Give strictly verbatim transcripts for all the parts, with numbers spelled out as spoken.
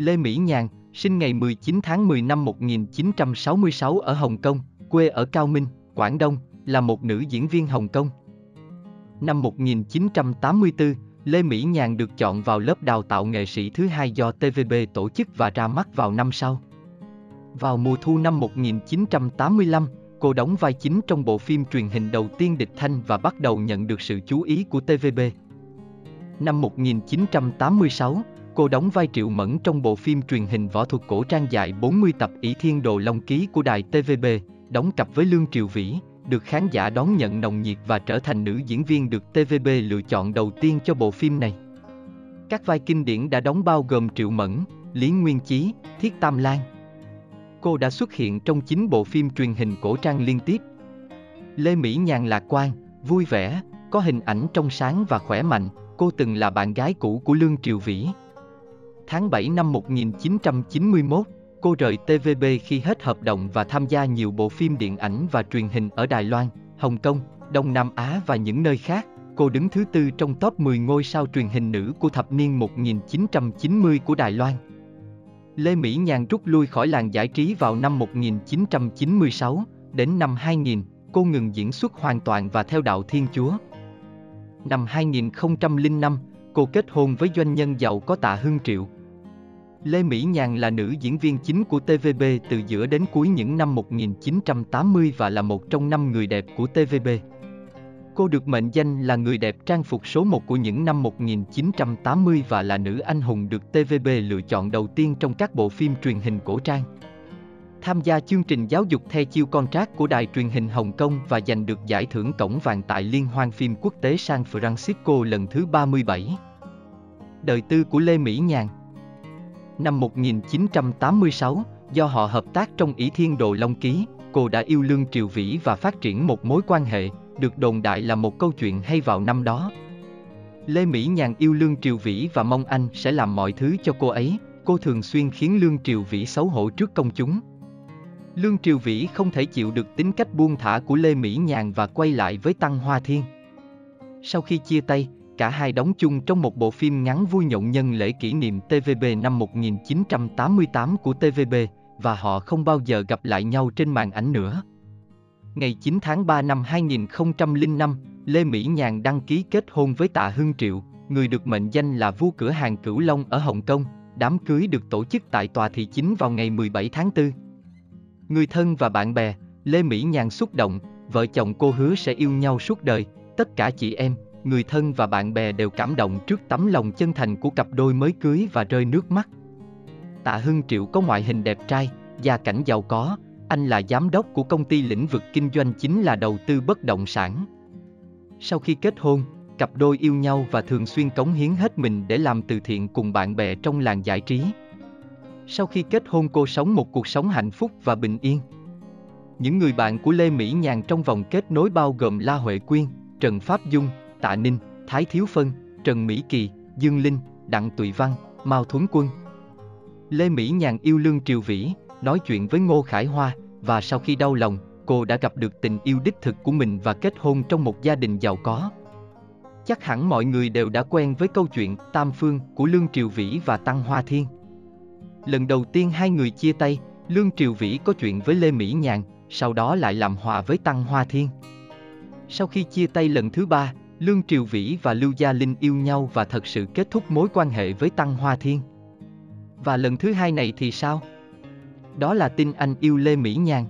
Lê Mỹ Nhàn, sinh ngày mười chín tháng mười năm một nghìn chín trăm sáu mươi sáu ở Hồng Kông, quê ở Cao Minh, Quảng Đông, là một nữ diễn viên Hồng Kông. Năm một nghìn chín trăm tám mươi tư, Lê Mỹ Nhàn được chọn vào lớp đào tạo nghệ sĩ thứ hai do T V B tổ chức và ra mắt vào năm sau. Vào mùa thu năm một nghìn chín trăm tám mươi lăm, cô đóng vai chính trong bộ phim truyền hình đầu tiên Địch Thanh và bắt đầu nhận được sự chú ý của T V B. Năm một nghìn chín trăm tám mươi sáu, cô đóng vai Triệu Mẫn trong bộ phim truyền hình võ thuật cổ trang dài bốn mươi tập Ỷ Thiên Đồ Long Ký của đài T V B, đóng cặp với Lương Triều Vĩ, được khán giả đón nhận nồng nhiệt và trở thành nữ diễn viên được T V B lựa chọn đầu tiên cho bộ phim này. Các vai kinh điển đã đóng bao gồm Triệu Mẫn, Lý Nguyên Chí, Thiết Tam Lan. Cô đã xuất hiện trong chín bộ phim truyền hình cổ trang liên tiếp. Lê Mỹ Nhàn lạc quan, vui vẻ, có hình ảnh trong sáng và khỏe mạnh, cô từng là bạn gái cũ của Lương Triều Vĩ. Tháng bảy năm một nghìn chín trăm chín mươi mốt, cô rời T V B khi hết hợp đồng và tham gia nhiều bộ phim điện ảnh và truyền hình ở Đài Loan, Hồng Kông, Đông Nam Á và những nơi khác. Cô đứng thứ tư trong top mười ngôi sao truyền hình nữ của thập niên một nghìn chín trăm chín mươi của Đài Loan. Lê Mỹ Nhàn rút lui khỏi làng giải trí vào năm một nghìn chín trăm chín mươi sáu, đến năm hai nghìn, cô ngừng diễn xuất hoàn toàn và theo đạo Thiên Chúa. Năm hai nghìn không trăm lẻ năm, cô kết hôn với doanh nhân giàu có Tạ Hưng Triệu. Lê Mỹ Nhàn là nữ diễn viên chính của T V B từ giữa đến cuối những năm một nghìn chín trăm tám mươi và là một trong năm người đẹp của T V B. Cô được mệnh danh là người đẹp trang phục số một của những năm một nghìn chín trăm tám mươi và là nữ anh hùng được T V B lựa chọn đầu tiên trong các bộ phim truyền hình cổ trang. Tham gia chương trình giáo dục The Chiêu Contract của đài truyền hình Hồng Kông và giành được giải thưởng Cổng Vàng tại Liên hoan phim quốc tế San Francisco lần thứ ba mươi bảy. Đời tư của Lê Mỹ Nhàn. Năm một nghìn chín trăm tám mươi sáu, do họ hợp tác trong Ỷ Thiên Đồ Long Ký, cô đã yêu Lương Triều Vĩ và phát triển một mối quan hệ, được đồn đại là một câu chuyện hay vào năm đó. Lê Mỹ Nhàn yêu Lương Triều Vĩ và mong anh sẽ làm mọi thứ cho cô ấy, cô thường xuyên khiến Lương Triều Vĩ xấu hổ trước công chúng. Lương Triều Vĩ không thể chịu được tính cách buông thả của Lê Mỹ Nhàn và quay lại với Tăng Hoa Thiên. Sau khi chia tay, cả hai đóng chung trong một bộ phim ngắn vui nhộn nhân lễ kỷ niệm T V B năm một nghìn chín trăm tám mươi tám của T V B, và họ không bao giờ gặp lại nhau trên màn ảnh nữa. Ngày chín tháng ba năm hai nghìn không trăm lẻ năm, Lê Mỹ Nhàn đăng ký kết hôn với Tạ Hưng Triệu, người được mệnh danh là vua cửa hàng Cửu Long ở Hồng Kông. Đám cưới được tổ chức tại tòa thị chính vào ngày mười bảy tháng tư. Người thân và bạn bè, Lê Mỹ Nhàn xúc động, vợ chồng cô hứa sẽ yêu nhau suốt đời, tất cả chị em, người thân và bạn bè đều cảm động trước tấm lòng chân thành của cặp đôi mới cưới và rơi nước mắt. Tạ Hưng Triệu có ngoại hình đẹp trai, gia cảnh giàu có, anh là giám đốc của công ty lĩnh vực kinh doanh chính là đầu tư bất động sản. Sau khi kết hôn, cặp đôi yêu nhau và thường xuyên cống hiến hết mình để làm từ thiện cùng bạn bè trong làng giải trí. Sau khi kết hôn, cô sống một cuộc sống hạnh phúc và bình yên. Những người bạn của Lê Mỹ Nhàn trong vòng kết nối bao gồm La Huệ Quyên, Trần Pháp Dung, Tạ Ninh, Thái Thiếu Phân, Trần Mỹ Kỳ, Dương Linh, Đặng Tụy Văn, Mao Thuấn Quân. Lê Mỹ Nhàn yêu Lương Triều Vĩ, nói chuyện với Ngô Khải Hoa, và sau khi đau lòng, cô đã gặp được tình yêu đích thực của mình và kết hôn trong một gia đình giàu có. Chắc hẳn mọi người đều đã quen với câu chuyện Tam Phương của Lương Triều Vĩ và Tăng Hoa Thiên. Lần đầu tiên hai người chia tay, Lương Triều Vĩ có chuyện với Lê Mỹ Nhàn, sau đó lại làm hòa với Tăng Hoa Thiên. Sau khi chia tay lần thứ ba, Lương Triều Vĩ và Lưu Gia Linh yêu nhau và thật sự kết thúc mối quan hệ với Tăng Hoa Thiên. Và lần thứ hai này thì sao? Đó là tin anh yêu Lê Mỹ Nhàn.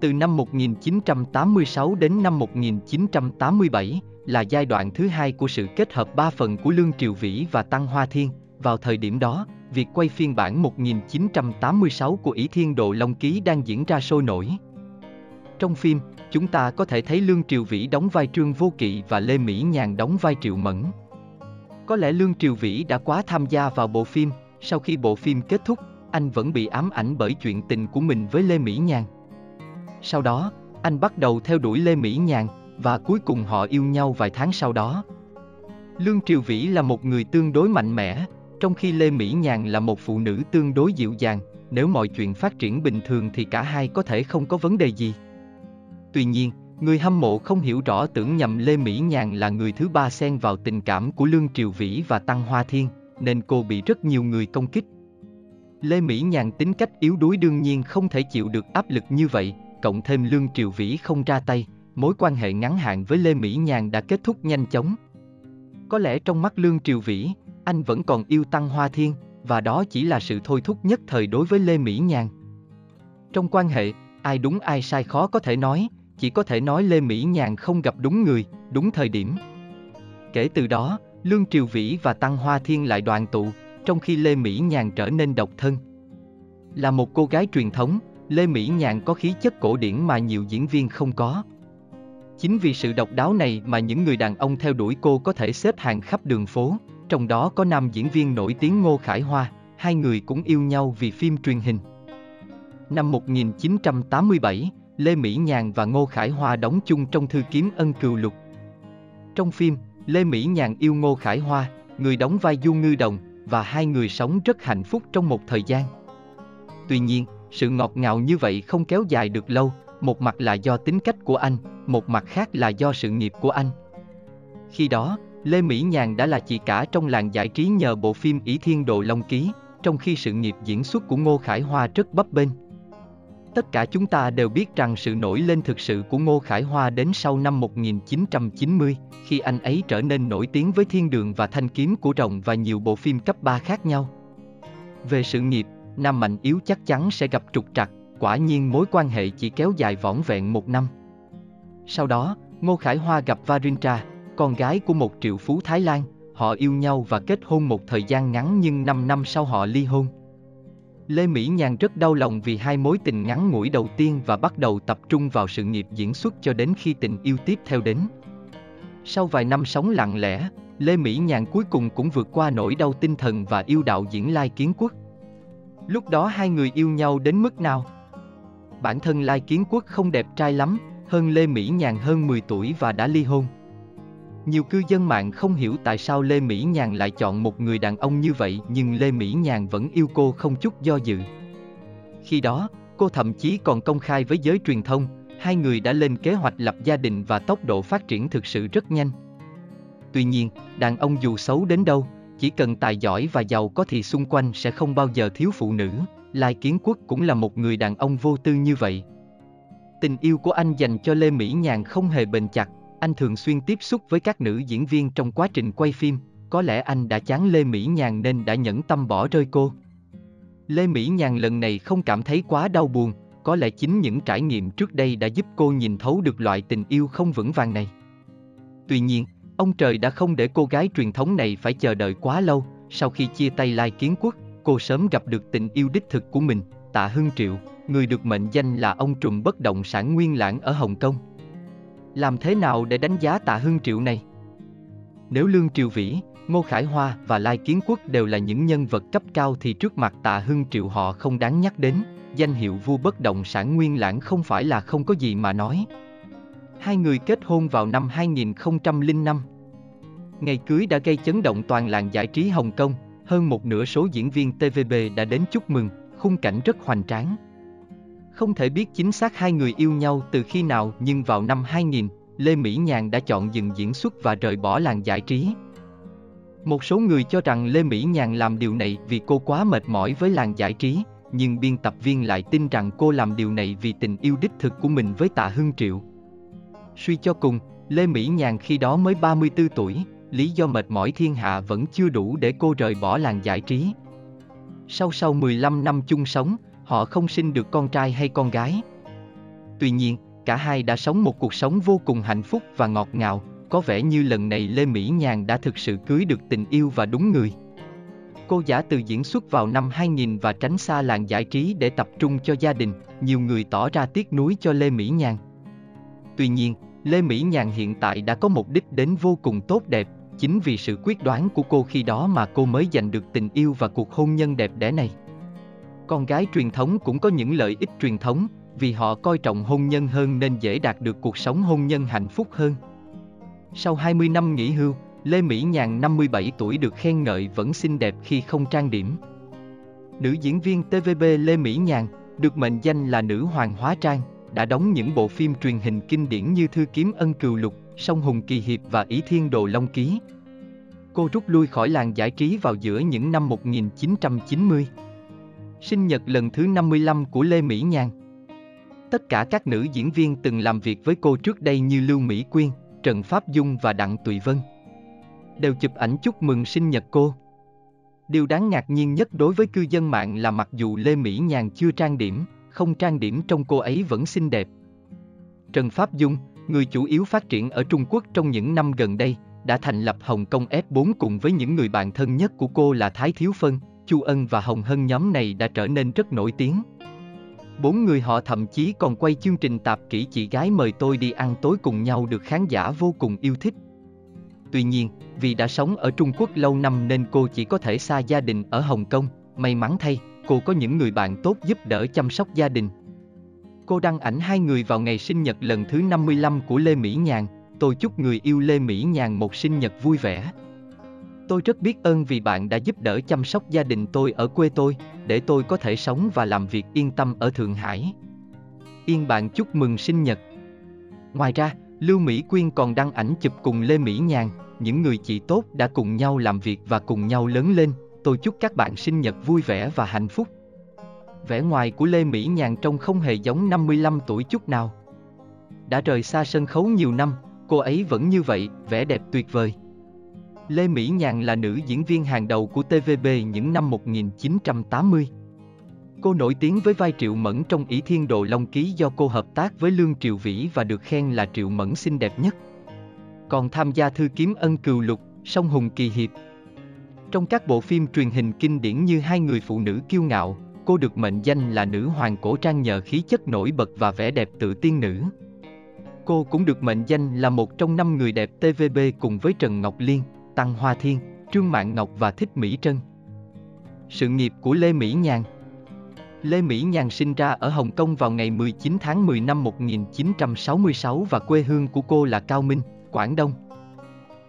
Từ năm một nghìn chín trăm tám mươi sáu đến năm một nghìn chín trăm tám mươi bảy là giai đoạn thứ hai của sự kết hợp ba phần của Lương Triều Vĩ và Tăng Hoa Thiên. Vào thời điểm đó, việc quay phiên bản một nghìn chín trăm tám mươi sáu của Ỷ Thiên Đồ Long Ký đang diễn ra sôi nổi. Trong phim, chúng ta có thể thấy Lương Triều Vĩ đóng vai Trương Vô Kỵ và Lê Mỹ Nhàn đóng vai Triệu Mẫn. Có lẽ Lương Triều Vĩ đã quá tham gia vào bộ phim, sau khi bộ phim kết thúc, anh vẫn bị ám ảnh bởi chuyện tình của mình với Lê Mỹ Nhàn. Sau đó, anh bắt đầu theo đuổi Lê Mỹ Nhàn, và cuối cùng họ yêu nhau vài tháng sau đó. Lương Triều Vĩ là một người tương đối mạnh mẽ, trong khi Lê Mỹ Nhàn là một phụ nữ tương đối dịu dàng, nếu mọi chuyện phát triển bình thường thì cả hai có thể không có vấn đề gì. Tuy nhiên, người hâm mộ không hiểu rõ tưởng nhầm Lê Mỹ Nhàn là người thứ ba xen vào tình cảm của Lương Triều Vĩ và Tăng Hoa Thiên, nên cô bị rất nhiều người công kích. Lê Mỹ Nhàn tính cách yếu đuối đương nhiên không thể chịu được áp lực như vậy, cộng thêm Lương Triều Vĩ không ra tay, mối quan hệ ngắn hạn với Lê Mỹ Nhàn đã kết thúc nhanh chóng. Có lẽ trong mắt Lương Triều Vĩ, anh vẫn còn yêu Tăng Hoa Thiên, và đó chỉ là sự thôi thúc nhất thời đối với Lê Mỹ Nhàn. Trong quan hệ, ai đúng ai sai khó có thể nói, chỉ có thể nói Lê Mỹ Nhàn không gặp đúng người, đúng thời điểm. Kể từ đó, Lương Triều Vĩ và Tăng Hoa Thiên lại đoàn tụ, trong khi Lê Mỹ Nhàn trở nên độc thân. Là một cô gái truyền thống, Lê Mỹ Nhàn có khí chất cổ điển mà nhiều diễn viên không có. Chính vì sự độc đáo này mà những người đàn ông theo đuổi cô có thể xếp hàng khắp đường phố, trong đó có nam diễn viên nổi tiếng Ngô Khải Hoa, hai người cũng yêu nhau vì phim truyền hình. Năm một nghìn chín trăm tám mươi bảy, Lê Mỹ Nhàn và Ngô Khải Hoa đóng chung trong Thư Kiếm Ân Cừu Lục. Trong phim, Lê Mỹ Nhàn yêu Ngô Khải Hoa, người đóng vai Du Ngư Đồng, và hai người sống rất hạnh phúc trong một thời gian. Tuy nhiên, sự ngọt ngào như vậy không kéo dài được lâu, một mặt là do tính cách của anh, một mặt khác là do sự nghiệp của anh. Khi đó, Lê Mỹ Nhàn đã là chị cả trong làng giải trí nhờ bộ phim Ỷ Thiên Đồ Long Ký, trong khi sự nghiệp diễn xuất của Ngô Khải Hoa rất bấp bênh. Tất cả chúng ta đều biết rằng sự nổi lên thực sự của Ngô Khải Hoa đến sau năm một nghìn chín trăm chín mươi, khi anh ấy trở nên nổi tiếng với Thiên Đường và Thanh Kiếm của Rồng và nhiều bộ phim cấp ba khác nhau. Về sự nghiệp, nam mạnh yếu chắc chắn sẽ gặp trục trặc, quả nhiên mối quan hệ chỉ kéo dài vỏn vẹn một năm. Sau đó, Ngô Khải Hoa gặp Varintra, con gái của một triệu phú Thái Lan, họ yêu nhau và kết hôn một thời gian ngắn nhưng năm năm sau họ ly hôn. Lê Mỹ Nhàn rất đau lòng vì hai mối tình ngắn ngủi đầu tiên và bắt đầu tập trung vào sự nghiệp diễn xuất cho đến khi tình yêu tiếp theo đến. Sau vài năm sống lặng lẽ, Lê Mỹ Nhàn cuối cùng cũng vượt qua nỗi đau tinh thần và yêu đạo diễn Lai Kiến Quốc. Lúc đó hai người yêu nhau đến mức nào? Bản thân Lai Kiến Quốc không đẹp trai lắm, hơn Lê Mỹ Nhàn hơn mười tuổi và đã ly hôn. Nhiều cư dân mạng không hiểu tại sao Lê Mỹ Nhàn lại chọn một người đàn ông như vậy, nhưng Lê Mỹ Nhàn vẫn yêu cô không chút do dự. Khi đó, cô thậm chí còn công khai với giới truyền thông, hai người đã lên kế hoạch lập gia đình và tốc độ phát triển thực sự rất nhanh. Tuy nhiên, đàn ông dù xấu đến đâu, chỉ cần tài giỏi và giàu có thì xung quanh sẽ không bao giờ thiếu phụ nữ, Lai Kiến Quốc cũng là một người đàn ông vô tư như vậy. Tình yêu của anh dành cho Lê Mỹ Nhàn không hề bền chặt. Anh thường xuyên tiếp xúc với các nữ diễn viên trong quá trình quay phim, có lẽ anh đã chán Lê Mỹ Nhàn nên đã nhẫn tâm bỏ rơi cô. Lê Mỹ Nhàn lần này không cảm thấy quá đau buồn, có lẽ chính những trải nghiệm trước đây đã giúp cô nhìn thấu được loại tình yêu không vững vàng này. Tuy nhiên, ông trời đã không để cô gái truyền thống này phải chờ đợi quá lâu, sau khi chia tay Lai Kiến Quốc, cô sớm gặp được tình yêu đích thực của mình, Tạ Hưng Triệu, người được mệnh danh là ông trùm bất động sản nguyên lãng ở Hồng Kông. Làm thế nào để đánh giá Tạ Hưng Triệu này? Nếu Lương Triều Vĩ, Ngô Khải Hoa và Lai Kiến Quốc đều là những nhân vật cấp cao thì trước mặt Tạ Hưng Triệu họ không đáng nhắc đến, danh hiệu vua bất động sản nguyên lãng không phải là không có gì mà nói. Hai người kết hôn vào năm hai nghìn không trăm lẻ năm. Ngày cưới đã gây chấn động toàn làng giải trí Hồng Kông, hơn một nửa số diễn viên T V B đã đến chúc mừng, khung cảnh rất hoành tráng. Không thể biết chính xác hai người yêu nhau từ khi nào nhưng vào năm hai nghìn, Lê Mỹ Nhàn đã chọn dừng diễn xuất và rời bỏ làng giải trí. Một số người cho rằng Lê Mỹ Nhàn làm điều này vì cô quá mệt mỏi với làng giải trí, nhưng biên tập viên lại tin rằng cô làm điều này vì tình yêu đích thực của mình với Tạ Hưng Triệu. Suy cho cùng, Lê Mỹ Nhàn khi đó mới ba mươi tư tuổi, lý do mệt mỏi thiên hạ vẫn chưa đủ để cô rời bỏ làng giải trí. Sau sau mười lăm năm chung sống, họ không sinh được con trai hay con gái. Tuy nhiên, cả hai đã sống một cuộc sống vô cùng hạnh phúc và ngọt ngào, có vẻ như lần này Lê Mỹ Nhàn đã thực sự cưới được tình yêu và đúng người. Cô giả từ diễn xuất vào năm hai nghìn và tránh xa làng giải trí để tập trung cho gia đình, nhiều người tỏ ra tiếc nuối cho Lê Mỹ Nhàn. Tuy nhiên, Lê Mỹ Nhàn hiện tại đã có một đích đến vô cùng tốt đẹp, chính vì sự quyết đoán của cô khi đó mà cô mới giành được tình yêu và cuộc hôn nhân đẹp đẽ này. Con gái truyền thống cũng có những lợi ích truyền thống, vì họ coi trọng hôn nhân hơn nên dễ đạt được cuộc sống hôn nhân hạnh phúc hơn. Sau hai mươi năm nghỉ hưu, Lê Mỹ Nhàn năm mươi bảy tuổi được khen ngợi vẫn xinh đẹp khi không trang điểm. Nữ diễn viên T V B Lê Mỹ Nhàn, được mệnh danh là nữ hoàng hóa trang, đã đóng những bộ phim truyền hình kinh điển như Thư Kiếm Ân Cừu Lục, Sông Hùng Kỳ Hiệp và Ỷ Thiên Đồ Long Ký. Cô rút lui khỏi làng giải trí vào giữa những năm một nghìn chín trăm chín mươi. sinh nhật lần thứ năm mươi lăm của Lê Mỹ Nhàn. Tất cả các nữ diễn viên từng làm việc với cô trước đây như Lưu Mỹ Quyên, Trần Pháp Dung và Đặng Tụy Văn đều chụp ảnh chúc mừng sinh nhật cô. Điều đáng ngạc nhiên nhất đối với cư dân mạng là mặc dù Lê Mỹ Nhàn chưa trang điểm, không trang điểm trông cô ấy vẫn xinh đẹp. Trần Pháp Dung, người chủ yếu phát triển ở Trung Quốc trong những năm gần đây, đã thành lập Hồng Kông ép bốn cùng với những người bạn thân nhất của cô là Thái Thiếu Phân, Chu Ân và Hồng Hân. Nhóm này đã trở nên rất nổi tiếng. Bốn người họ thậm chí còn quay chương trình tạp kỹ Chị Gái Mời Tôi Đi Ăn Tối cùng nhau được khán giả vô cùng yêu thích. Tuy nhiên, vì đã sống ở Trung Quốc lâu năm nên cô chỉ có thể xa gia đình ở Hồng Kông. May mắn thay, cô có những người bạn tốt giúp đỡ chăm sóc gia đình. Cô đăng ảnh hai người vào ngày sinh nhật lần thứ năm mươi lăm của Lê Mỹ Nhàn. Tôi chúc người yêu Lê Mỹ Nhàn một sinh nhật vui vẻ. Tôi rất biết ơn vì bạn đã giúp đỡ chăm sóc gia đình tôi ở quê tôi, để tôi có thể sống và làm việc yên tâm ở Thượng Hải. Yên bạn chúc mừng sinh nhật. Ngoài ra, Lưu Mỹ Quyên còn đăng ảnh chụp cùng Lê Mỹ Nhàn, những người chị tốt đã cùng nhau làm việc và cùng nhau lớn lên. Tôi chúc các bạn sinh nhật vui vẻ và hạnh phúc. Vẻ ngoài của Lê Mỹ Nhàn trông không hề giống năm mươi lăm tuổi chút nào. Đã rời xa sân khấu nhiều năm, cô ấy vẫn như vậy, vẻ đẹp tuyệt vời. Lê Mỹ Nhàn là nữ diễn viên hàng đầu của tê vê bê những năm một nghìn chín trăm tám mươi. Cô nổi tiếng với vai Triệu Mẫn trong Ỷ Thiên Đồ Long Ký do cô hợp tác với Lương Triều Vĩ và được khen là Triệu Mẫn xinh đẹp nhất. Còn tham gia Thư Kiếm Ân Cừu Lục, Sông Hùng Kỳ Hiệp. Trong các bộ phim truyền hình kinh điển như Hai Người Phụ Nữ Kiêu Ngạo, cô được mệnh danh là nữ hoàng cổ trang nhờ khí chất nổi bật và vẻ đẹp tự tiên nữ. Cô cũng được mệnh danh là một trong năm người đẹp tê vê bê cùng với Trần Ngọc Liên, Tăng Hoa Thiên, Trương Mạn Ngọc và Thích Mỹ Trân. Sự nghiệp của Lê Mỹ Nhàn. Lê Mỹ Nhàn sinh ra ở Hồng Kông vào ngày mười chín tháng mười năm một nghìn chín trăm sáu mươi sáu và quê hương của cô là Cao Minh, Quảng Đông.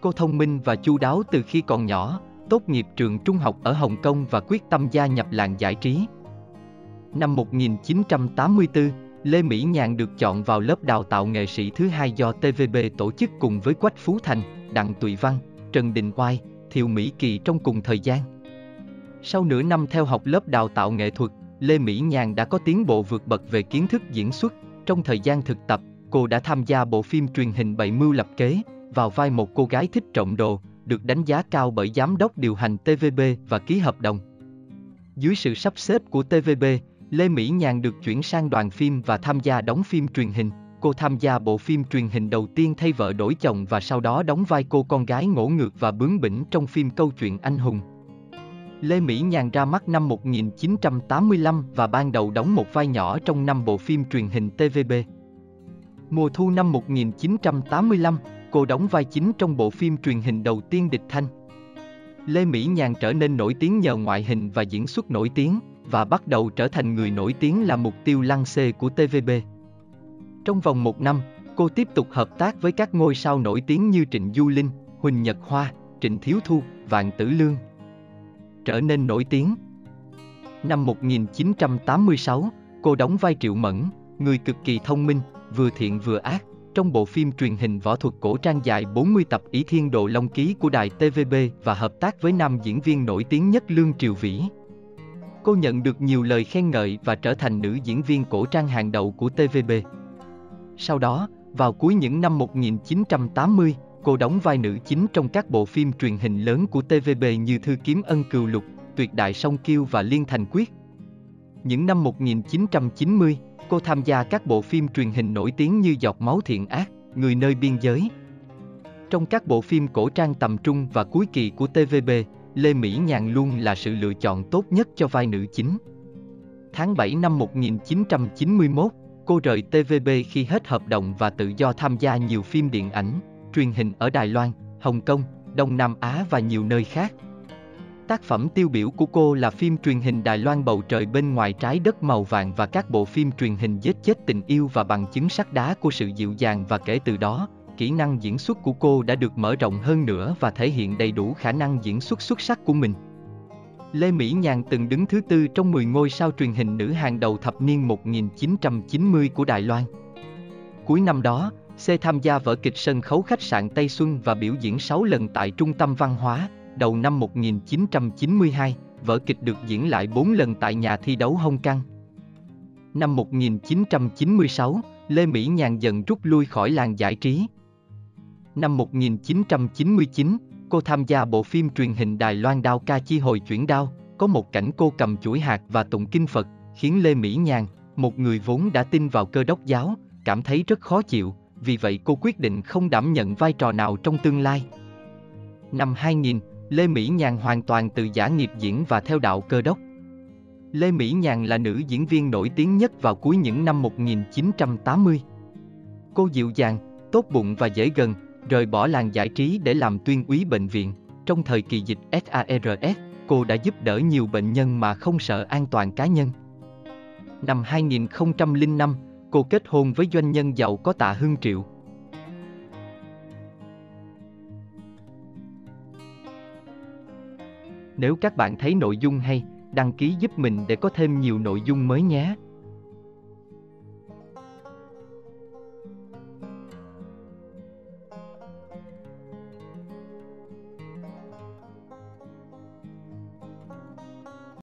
Cô thông minh và chu đáo từ khi còn nhỏ, tốt nghiệp trường trung học ở Hồng Kông và quyết tâm gia nhập làng giải trí. Năm một nghìn chín trăm tám mươi tư, Lê Mỹ Nhàn được chọn vào lớp đào tạo nghệ sĩ thứ hai do tê vê bê tổ chức cùng với Quách Phú Thành, Đặng Tụy Văn, Trần Đình Oai, Thiệu Mỹ Kỳ trong cùng thời gian. Sau nửa năm theo học lớp đào tạo nghệ thuật, Lê Mỹ Nhàn đã có tiến bộ vượt bậc về kiến thức diễn xuất. Trong thời gian thực tập, cô đã tham gia bộ phim truyền hình Bảy Mưu Lập Kế, vào vai một cô gái thích trộm đồ, được đánh giá cao bởi giám đốc điều hành tê vê bê và ký hợp đồng. Dưới sự sắp xếp của tê vê bê, Lê Mỹ Nhàn được chuyển sang đoàn phim và tham gia đóng phim truyền hình. Cô tham gia bộ phim truyền hình đầu tiên Thay Vợ Đổi Chồng và sau đó đóng vai cô con gái ngỗ ngược và bướng bỉnh trong phim Câu Chuyện Anh Hùng. Lê Mỹ Nhàn ra mắt năm một nghìn chín trăm tám mươi lăm và ban đầu đóng một vai nhỏ trong năm bộ phim truyền hình tê vê bê. Mùa thu năm một nghìn chín trăm tám mươi lăm, cô đóng vai chính trong bộ phim truyền hình đầu tiên Địch Thanh. Lê Mỹ Nhàn trở nên nổi tiếng nhờ ngoại hình và diễn xuất nổi tiếng, và bắt đầu trở thành người nổi tiếng là mục tiêu lăng xê của tê vê bê. Trong vòng một năm, cô tiếp tục hợp tác với các ngôi sao nổi tiếng như Trịnh Du Linh, Huỳnh Nhật Hoa, Trịnh Thiếu Thu, Vạn Tử Lương. Trở nên nổi tiếng. Năm một nghìn chín trăm tám mươi sáu, cô đóng vai Triệu Mẫn, người cực kỳ thông minh, vừa thiện vừa ác, trong bộ phim truyền hình võ thuật cổ trang dài bốn mươi tập Ỷ Thiên Đồ Long Ký của đài tê vê bê và hợp tác với nam diễn viên nổi tiếng nhất Lương Triều Vĩ. Cô nhận được nhiều lời khen ngợi và trở thành nữ diễn viên cổ trang hàng đầu của tê vê bê. Sau đó, vào cuối những năm một nghìn chín trăm tám mươi, cô đóng vai nữ chính trong các bộ phim truyền hình lớn của tê vê bê như Thư Kiếm Ân Cừu Lục, Tuyệt Đại Song Kiêu và Liên Thành Quyết. Những năm một nghìn chín trăm chín mươi, cô tham gia các bộ phim truyền hình nổi tiếng như Giọt Máu Thiện Ác, Người Nơi Biên Giới. Trong các bộ phim cổ trang tầm trung và cuối kỳ của tê vê bê, Lê Mỹ Nhàn luôn là sự lựa chọn tốt nhất cho vai nữ chính. Tháng bảy năm một nghìn chín trăm chín mươi mốt, cô rời tê vê bê khi hết hợp đồng và tự do tham gia nhiều phim điện ảnh, truyền hình ở Đài Loan, Hồng Kông, Đông Nam Á và nhiều nơi khác. Tác phẩm tiêu biểu của cô là phim truyền hình Đài Loan Bầu Trời Bên Ngoài Trái Đất Màu Vàng và các bộ phim truyền hình Giết Chết Tình Yêu và Bằng Chứng Sắt Đá. Của sự dịu dàng và kể từ đó, kỹ năng diễn xuất của cô đã được mở rộng hơn nữa và thể hiện đầy đủ khả năng diễn xuất xuất sắc của mình. Lê Mỹ Nhàn từng đứng thứ tư trong mười ngôi sao truyền hình nữ hàng đầu thập niên một nghìn chín trăm chín mươi của Đài Loan. Cuối năm đó, cô tham gia vở kịch sân khấu Khách Sạn Tây Xuân và biểu diễn sáu lần tại Trung tâm Văn hóa. Đầu năm một nghìn chín trăm chín mươi hai, vở kịch được diễn lại bốn lần tại nhà thi đấu Hồng Kông. Năm một nghìn chín trăm chín mươi sáu, Lê Mỹ Nhàn dần rút lui khỏi làng giải trí. Năm một nghìn chín trăm chín mươi chín, cô tham gia bộ phim truyền hình Đài Loan Đao Ca Chi Hồi Chuyển Đao, có một cảnh cô cầm chuỗi hạt và tụng kinh Phật, khiến Lê Mỹ Nhàn, một người vốn đã tin vào Cơ Đốc giáo, cảm thấy rất khó chịu, vì vậy cô quyết định không đảm nhận vai trò nào trong tương lai. Năm hai nghìn, Lê Mỹ Nhàn hoàn toàn từ giả nghiệp diễn và theo đạo Cơ Đốc. Lê Mỹ Nhàn là nữ diễn viên nổi tiếng nhất vào cuối những năm một nghìn chín trăm tám mươi. Cô dịu dàng, tốt bụng và dễ gần, rời bỏ làng giải trí để làm tuyên úy bệnh viện. Trong thời kỳ dịch SARS, cô đã giúp đỡ nhiều bệnh nhân mà không sợ an toàn cá nhân. Năm hai nghìn không trăm lẻ năm, cô kết hôn với doanh nhân giàu có Tạ Hưng Triệu. Nếu các bạn thấy nội dung hay, đăng ký giúp mình để có thêm nhiều nội dung mới nhé.